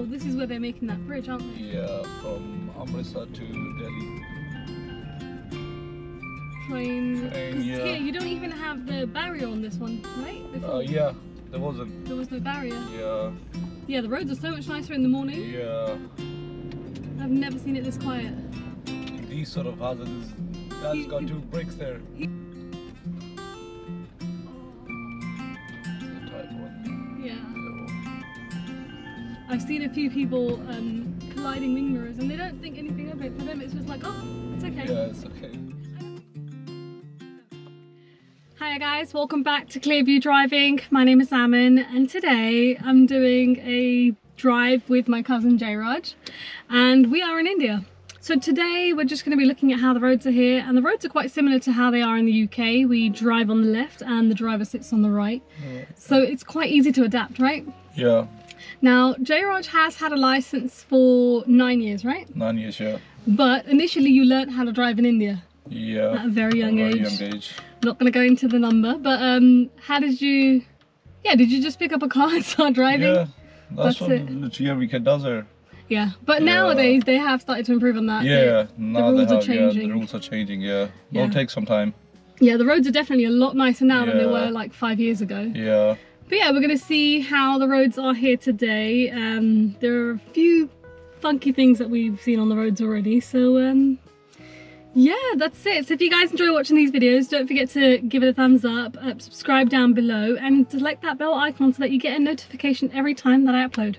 Oh, this is where they're making that bridge, aren't they? Yeah, from Amritsar to Delhi. Train. Because yeah. Here you don't even have the barrier on this one, right? Yeah, there wasn't. There was no barrier. Yeah. Yeah, the roads are so much nicer in the morning. Yeah. I've never seen it this quiet. These sort of hazards. Dad's got two bricks there. I've seen a few people colliding wing mirrors and they don't think anything of it. For them it's just like, oh, it's okay. Yeah, it's okay. Hi guys, welcome back to Clearview Driving. My name is Aman and today I'm doing a drive with my cousin Jayraj and we are in India. So today we're just going to be looking at how the roads are here, and the roads are quite similar to how they are in the UK. We drive on the left and the driver sits on the right. Yeah. So it's quite easy to adapt, right? Yeah. Now, Jayraj has had a license for 9 years, right? 9 years, yeah. But initially you learnt how to drive in India. Yeah. At a very young age. Not going to go into the number, but how did you... Yeah, did you just pick up a car and start driving? Yeah, that's what it. Literally every kid does here. Yeah, but nowadays they have started to improve on that. Yeah, now the rules are changing. Yeah, the rules are changing, yeah. Yeah. It'll take some time. Yeah, the roads are definitely a lot nicer now than they were like 5 years ago. Yeah. But yeah, we're going to see how the roads are here today. There are a few funky things that we've seen on the roads already. So yeah, that's it. So if you guys enjoy watching these videos, don't forget to give it a thumbs up, subscribe down below, and select that bell icon so that you get a notification every time that I upload.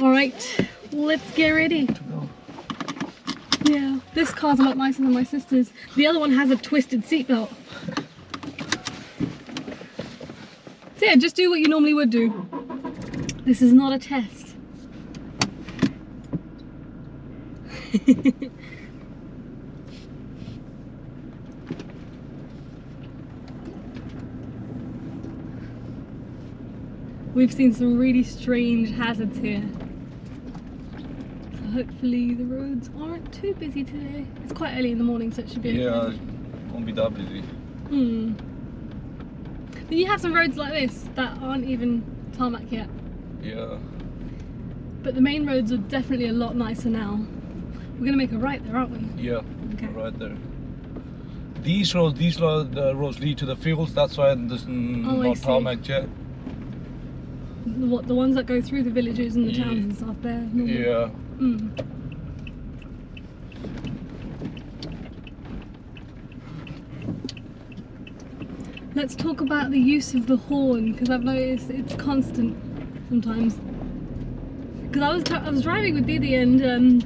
All right, let's get ready. Yeah, this car's a lot nicer than my sister's. The other one has a twisted seatbelt. So yeah, just do what you normally would do. This is not a test. We've seen some really strange hazards here. So hopefully the roads aren't too busy today. It's quite early in the morning, so it should be okay. Yeah, it won't be that busy. Hmm. You have some roads like this that aren't even tarmac yet. Yeah. But the main roads are definitely a lot nicer now. We're gonna make a right there, aren't we? Yeah. Okay. Right there. These roads lead to the fields. That's why there's not tarmac yet. What, the ones that go through the villages and the towns and stuff there. Normally. Yeah. Mm. Let's talk about the use of the horn, because I've noticed it's constant sometimes. Because I was driving with Didi and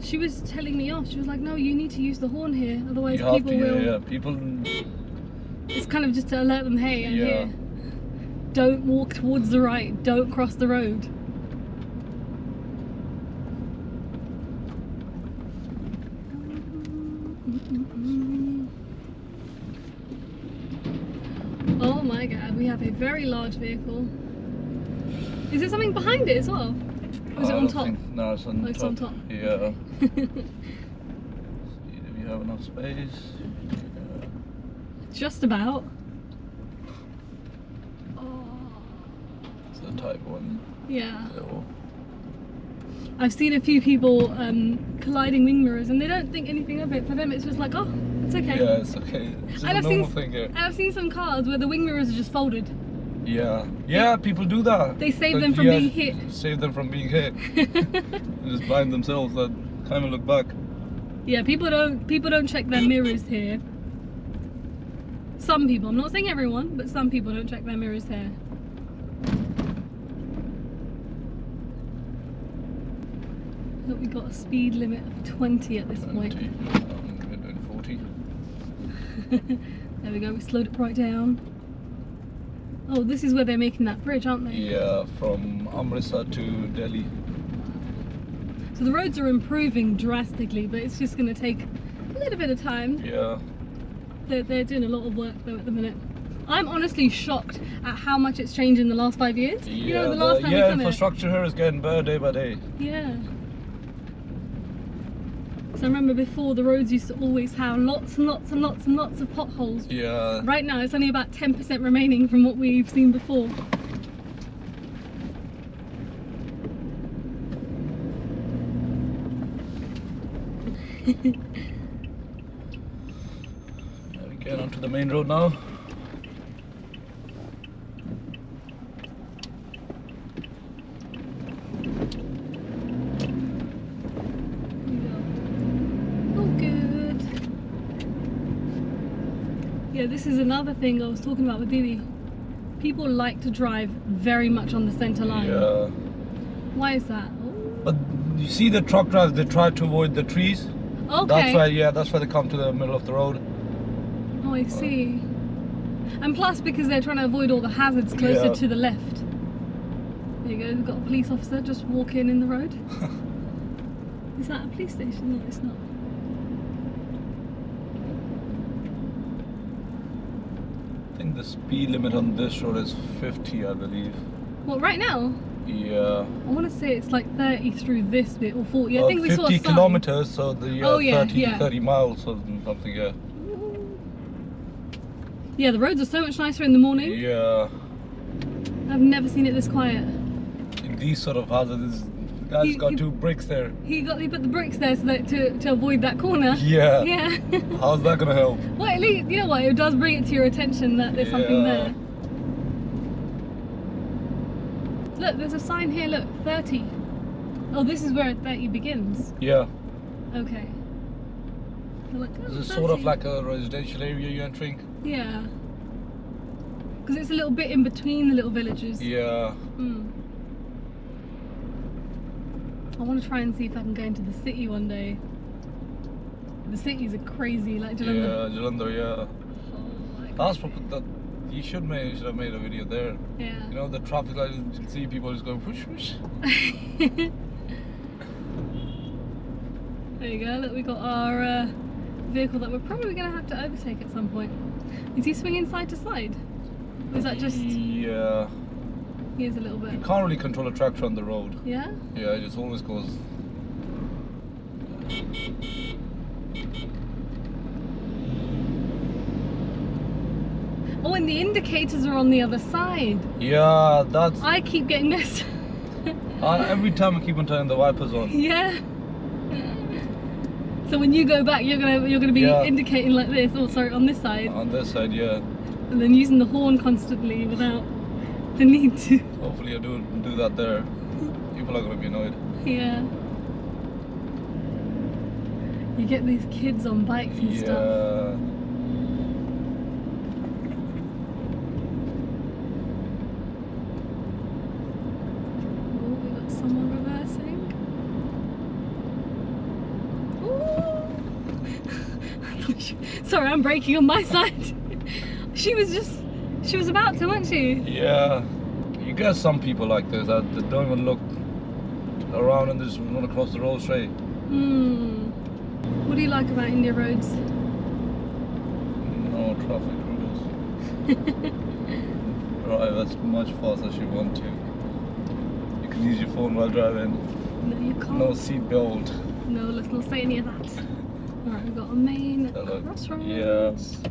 she was telling me off. She was like, "No, you need to use the horn here, otherwise people will." Yeah, people. It's kind of just to alert them, "Hey, I'm here. Don't walk towards the right. Don't cross the road." We have a very large vehicle. Is there something behind it as well? Or is it on top? No, it's on top. It's on top. Yeah. See, do we have enough space? Yeah. Just about. Oh. It's a type one. Yeah. So. I've seen a few people colliding wing mirrors and they don't think anything of it. For them it's just like, oh, it's okay. Yeah, it's okay. It's a normal thing here. And I've seen some cars where the wing mirrors are just folded. Yeah. Yeah, people do that. They save them from being hit. Save them from being hit. And just blind themselves that kind of look back. Yeah, people don't check their mirrors here. Some people, I'm not saying everyone, but some people don't check their mirrors here. Look, we got a speed limit of 20 at this point. I'm going to do 40. There we go, we slowed it right down. Oh, this is where they're making that bridge, aren't they? Yeah, from Amritsar to Delhi. So the roads are improving drastically, but it's just going to take a little bit of time. Yeah. They're doing a lot of work though at the minute. I'm honestly shocked at how much it's changed in the last 5 years. Yeah, you know, the last time we came infrastructure here is getting better day by day. Yeah. So I remember before the roads used to always have lots and lots and lots and lots of potholes. Yeah. Right now it's only about 10% remaining from what we've seen before. We get onto the main road now. This is another thing I was talking about with Bibi. People like to drive very much on the centre line. Yeah. Why is that? Ooh. But you see the truck drivers, they try to avoid the trees. Okay. That's why, yeah, that's why they come to the middle of the road. Oh, I see. And plus because they're trying to avoid all the hazards closer to the left. There you go, we've got a police officer just walking in the road. Is that a police station? No, it's not. The speed limit on this road is 50, I believe. What, right now? Yeah. I want to say it's like 30 through this bit, or 40. I think we saw a sign. 50 kilometers, so the 30 miles or something. Yeah. Yeah, the roads are so much nicer in the morning. Yeah. I've never seen it this quiet. In these sort of hazards, the guy's got two bricks there. He put the bricks there so that to avoid that corner. Yeah. Yeah. How's that gonna help? Well, at least you know what, it does bring it to your attention that there's something there. Look, there's a sign here. Look, 30. Oh, this is where 30 begins. Yeah. Okay. Like, oh, this is sort of like a residential area you're entering. Yeah. Because it's a little bit in between the little villages. Yeah. Mm. I want to try and see if I can go into the city one day. The cities are crazy, like Jalandar. Yeah, Jalandar, yeah. You should have made a video there. Yeah. You know, the traffic light, you'll see people just going whoosh whoosh. There you go, look, we got our vehicle that we're probably going to have to overtake at some point. Is he swinging side to side? Or is that just... Yeah. He is a little bit. You can't really control a tractor on the road. Yeah? Yeah, it just always goes... Oh, and the indicators are on the other side. Yeah, that's... I keep getting this. Every time I keep on turning the wipers on. Yeah. So when you go back, you're gonna be indicating like this. Oh, sorry, on this side. On this side, yeah. And then using the horn constantly without the need to. Hopefully I do that there. People are gonna be annoyed. Yeah. You get these kids on bikes and stuff. Sorry, I'm braking on my side. She was about to, wasn't she? Yeah. You get some people like this that don't even look around and just run across the road straight. Hmm. What do you like about India roads? No traffic rules. Drive as much fast as you want to. You can use your phone while driving. No, you can't. No seatbelt. No, let's not say any of that. Alright, we've got a main crossroads. Yes.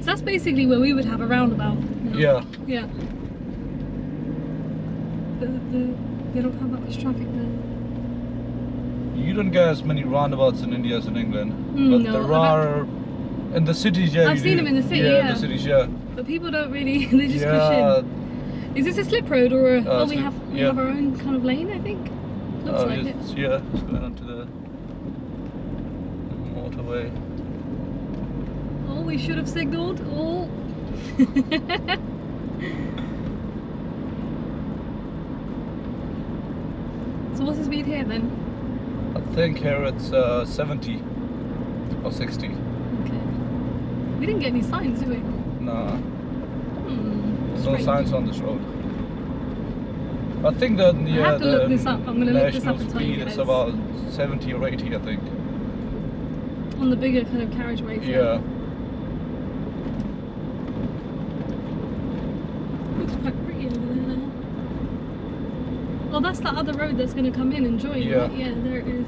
So that's basically where we would have a roundabout. Now. Yeah. Yeah. They don't have that much traffic there. You don't get as many roundabouts in India as in England. But no, there are... In the cities, yeah. I've seen them in the city, yeah. Yeah, in the cities, yeah. But people don't really... They just push in. Is this a slip road or a... oh, we have our own kind of lane, I think. Looks like it. Yeah, it's going onto the motorway. Oh, we should have signalled. Oh. So what's the speed here then? I think here it's 70 or 60. Okay. We didn't get any signs, did we? No. There's no signs on this road. I think that I have to look this up. I'm going to look this up and tell you guys. It's about 70 or 80, I think. On the bigger kind of carriageways. Yeah. Looks quite pretty over there. that's the other road that's going to come in and join. Yeah. Right? Yeah, there it is.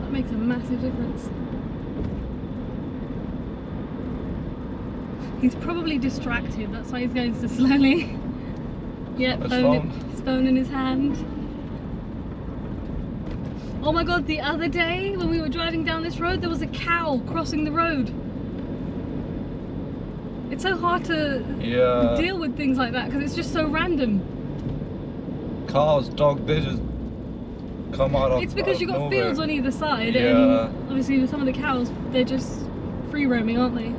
That makes a massive difference. He's probably distracted, that's why he's going so slowly. Yeah, his phone in his hand. Oh my god, the other day when we were driving down this road, there was a cow crossing the road. It's so hard to deal with things like that because it's just so random. Cars, dogs, they just come out of nowhere. It's because you've got fields on either side and obviously some of the cows, they're just free roaming, aren't they?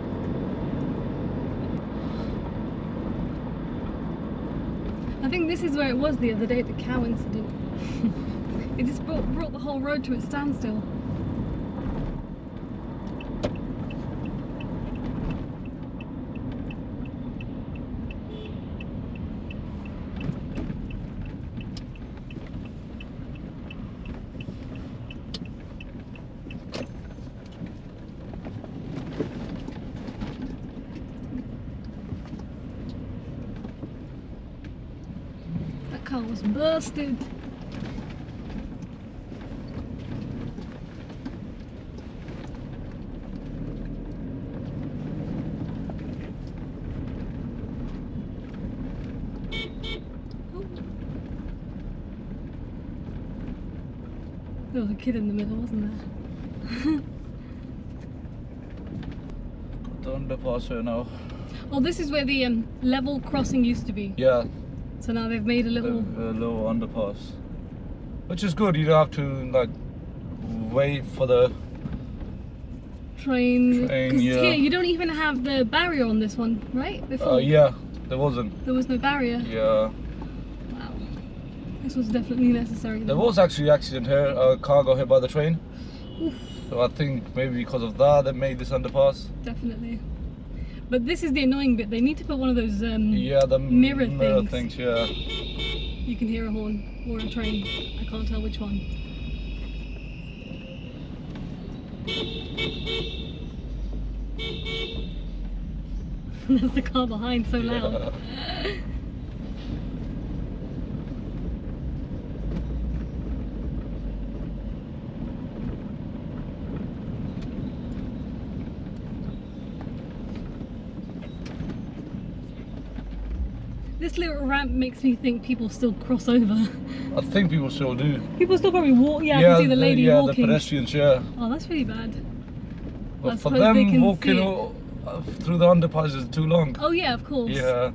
I think this is where it was the other day, the cow incident. It just brought the whole road to a standstill. I was busted. There was a kid in the middle, wasn't there? Don't pass her now. Oh, this is where the level crossing used to be. Yeah. So now they've made a little low underpass, which is good. You don't have to like wait for the train. Here you don't even have the barrier on this one, right? Before. Yeah, there wasn't. There was no barrier. Yeah. Wow. This was definitely necessary. There was actually an accident here. A car got hit by the train. Oof. So I think maybe because of that, they made this underpass. Definitely. But this is the annoying bit, they need to put one of those the mirror things. Yeah. You can hear a horn or a train, I can't tell which one. There's the car behind, so loud. This little ramp makes me think people still cross over. I think people still do. People still probably walk. Yeah, I can see the lady walking. Yeah, the pedestrians. Yeah. Oh, that's really bad. But for them walking through the underpass is too long. Oh yeah, of course. Yeah.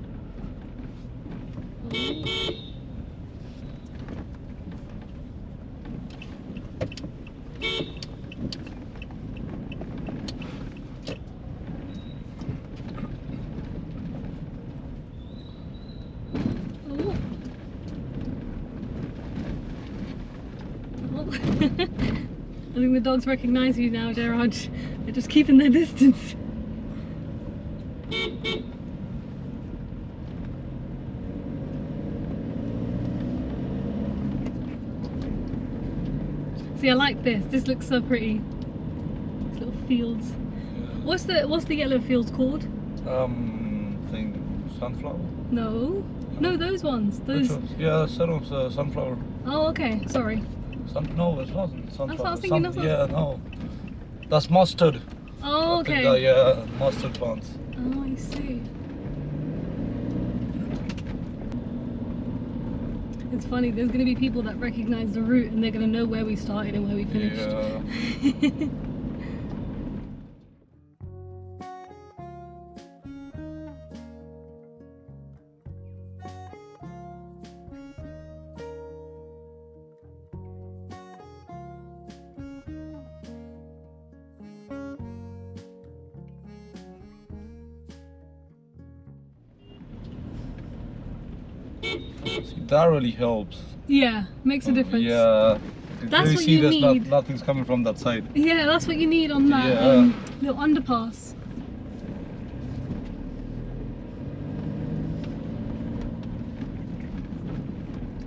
I think the dogs recognise you now, Gerard. They're just keeping their distance. See, I like this. This looks so pretty. These little fields. What's the yellow fields called? Sunflower. No. No, those ones. Those. Yeah, sunflower. Oh, okay. Sorry. No, it wasn't sunflower. That's what I was thinking of. Yeah, no. That's mustard. Oh, okay. Yeah, mustard plants. Oh, I see. It's funny, there's going to be people that recognise the route and they're going to know where we started and where we finished. Yeah. See, that really helps. Yeah, makes a difference. Yeah, that's what you need. Nothing's coming from that side. Yeah, that's what you need on that little underpass.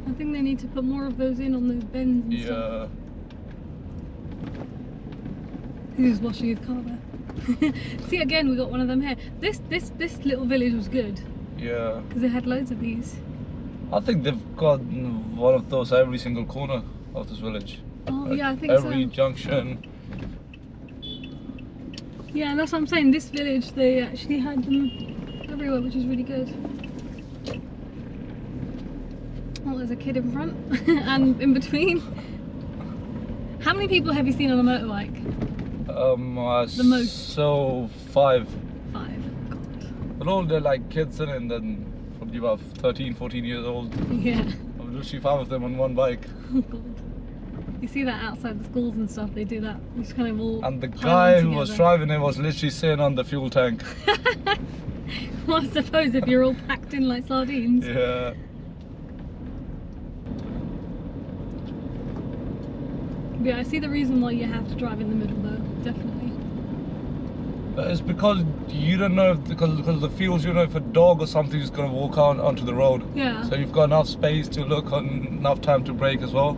I think they need to put more of those in on those bends and stuff. He's just washing his car there. See, again, we got one of them here. This little village was good. Yeah. Because it had loads of these. I think they've got one of those every single corner of this village. Oh, like yeah, I think every junction. Yeah, that's what I'm saying. This village, they actually had them everywhere, which is really good. Oh, there's a kid in front and in between. How many people have you seen on a motorbike? The most. So five. God. But all they're like kids in it, and then probably about 13, 14 years old. Yeah. Literally five of them on one bike. Oh God. You see that outside the schools and stuff, they do that. It's kind of all. And the guy who was driving it was literally sitting on the fuel tank. Well, I suppose if you're all packed in like sardines. Yeah. Yeah, I see the reason why you have to drive in the middle though, definitely. But it's because you don't know, if, because of the fields, you don't know if a dog or something is going to walk out onto the road. Yeah. So you've got enough space to look and enough time to brake as well.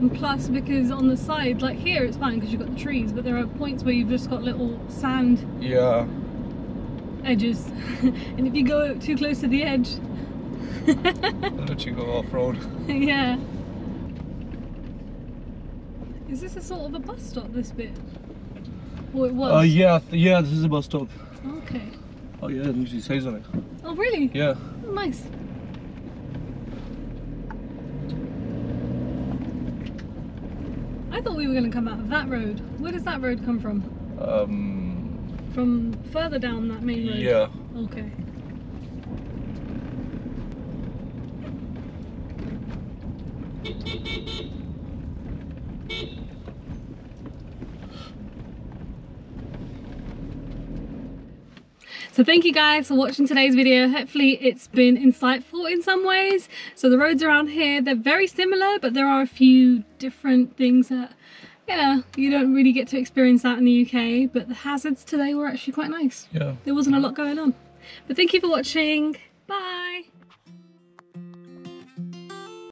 And plus, because on the side, like here, it's fine because you've got the trees, but there are points where you've just got little sand edges, and if you go too close to the edge, I'll let you go off road. Yeah. Is this a sort of a bus stop? This bit? Or it was? Yeah, this is a bus stop. Okay. Oh yeah, it usually says on it. Oh really? Yeah. Oh, nice. I thought we were going to come out of that road. Where does that road come from? From further down that main road? Yeah. Okay. So thank you guys for watching today's video. Hopefully it's been insightful in some ways. So the roads around here, they're very similar, but there are a few different things that, you know, you don't really get to experience out in the UK, but the hazards today were actually quite nice. Yeah. There wasn't a lot going on. But thank you for watching. Bye.